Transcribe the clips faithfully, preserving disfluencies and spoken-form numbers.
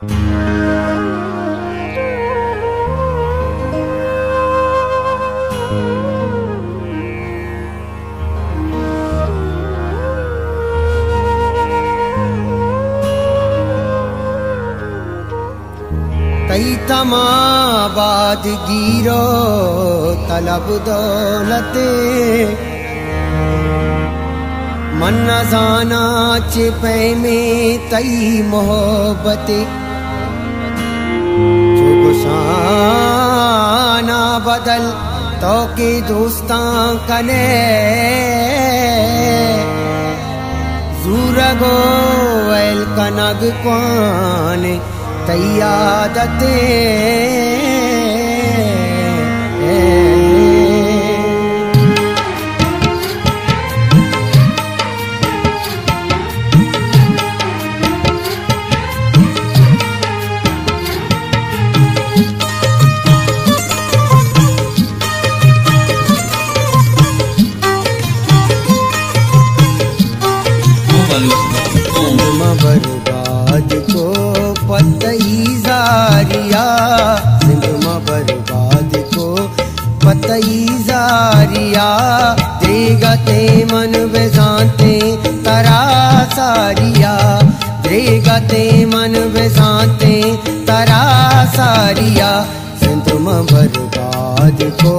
कई तमाबाद गिरो तलब दौलते मन्ना जाना चिपे में तई मोहब्बते गुसाना बदल तो के दोस्ता कने जूरगो एल कनग कौन तैयादते बर्बाद को पता ही जारिया जिंदमा बर्बाद को पता ही जारिया देगा ते मन बेजानते तरा सारिया देगा ते मन बेजानते तरा सारिया जिंदमा बर्बाद को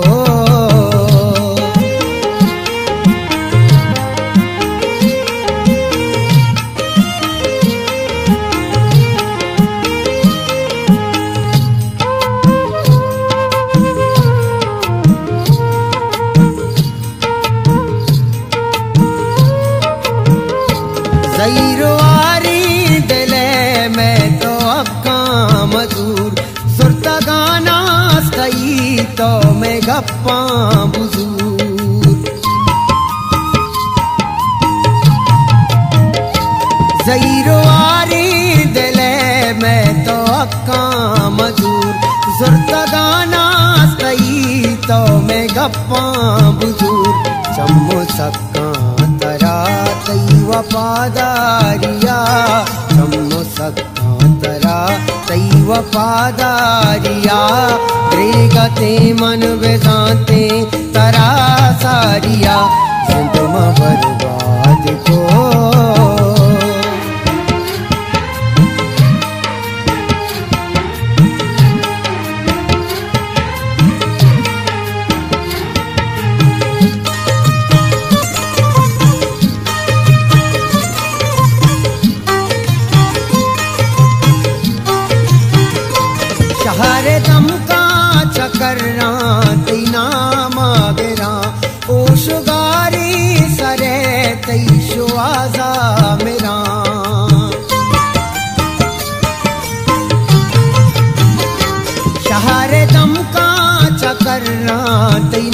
तो मैं गप्पा बुजूर जईरवारी दिले मैं तो अक्का मजूर जुर्दा गाना सही तो मैं गप्पा बुजूर चम्मो सक्का तरा तई वफादारिया चम्मो सक्का तरा तई वफादारिया ते मन बेजाते तरा सारिया जिंदमा बर्बाद को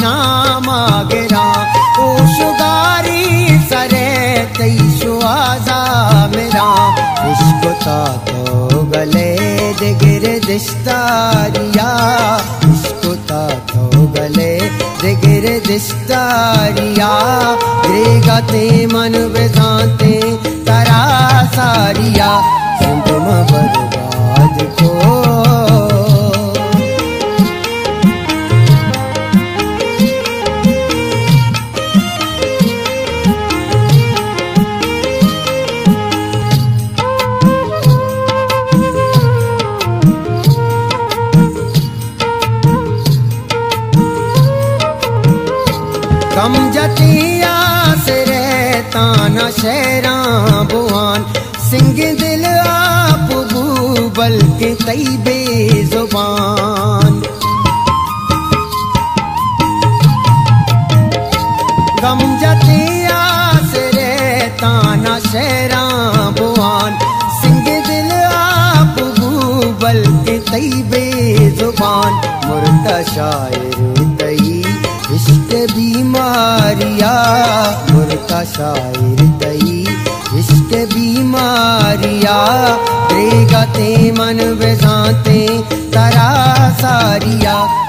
नाम आगरा ओ शुगारी सरे तई शुआजा मेरा खुशबुता तो गले दिगिर दिश्तारिया खुशबुता तो गले दिगिर दिश्तारिया देगा ते मन बेजाते तरा सारिया जिंदमा बर्बाद को कम जतिया से रहता न शहरा बुआन सिंह दिल आप बूबल के तई बेजुबान कम जतिया से रहता न शहरा बुआन सिंह दिल आप बूबल के तई बेजुबान मुर्दा शायर तई इश्क बीमारिया मुर्ता शायर तई इश्क बीमारिया देगा ते मन बेजाते तरा सारिया।